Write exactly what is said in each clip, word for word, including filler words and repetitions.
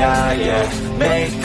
nah, yeah. Make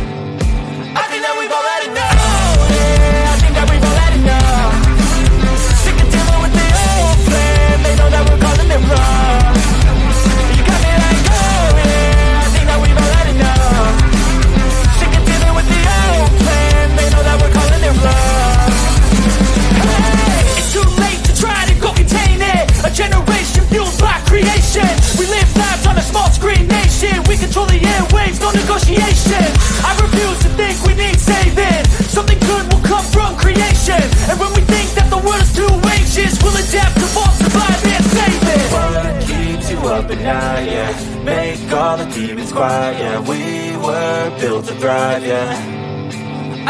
Nah, yeah. Make all the demons quiet, yeah. We were built to thrive, yeah.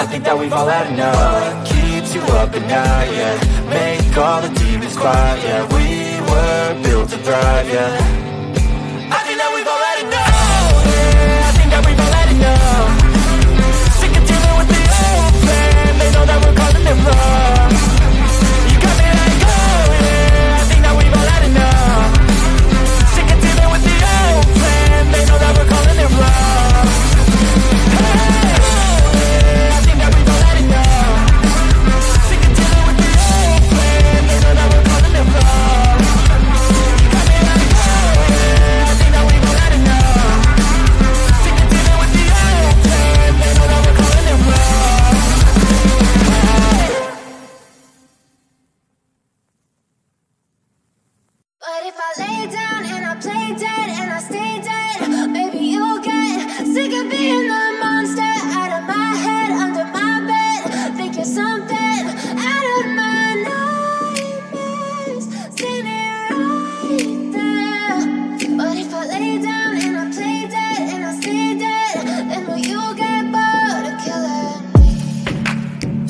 I think that we've all had enough. What keeps you up at night, yeah. Make all the demons quiet, yeah. We were built to thrive, yeah.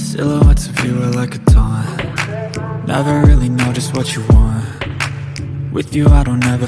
Silhouettes of you are like a taunt. Never really know just what you want. With you I don't ever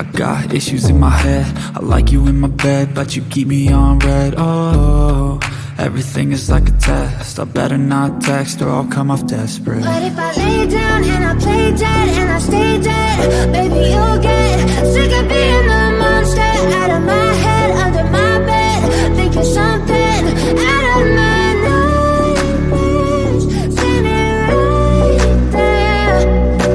I got issues in my head, I like you in my bed, but you keep me on red. Oh, everything is like a test, I better not text or I'll come off desperate. But if I lay down and I play dead and I stay dead, baby you'll get sick of being the monster out of my head, under my think you're something out of my nightmares, standing right there.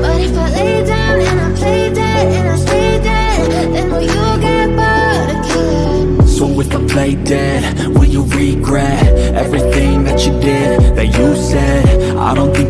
But if I lay down and I play dead and I stay dead, then will you get bored of killing me? So if I play dead, will you regret everything that you did, that you said? I don't think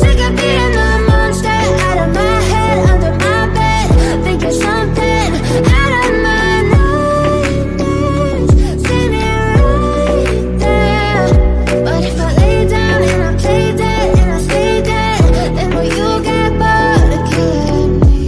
sick of being the monster out of my head, under my bed. Think you're something out of my nightmares, standing right there. But if I lay down and I play dead and I stay dead, then will you get bored of killing me?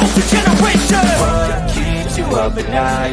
older generation. What keeps you up at night,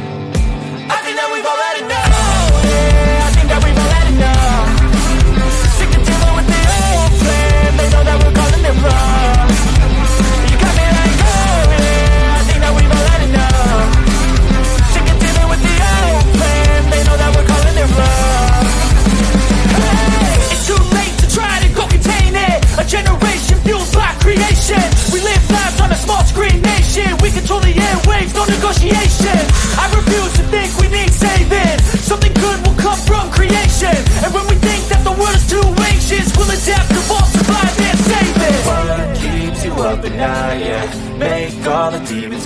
Nah, yeah. Make all the demons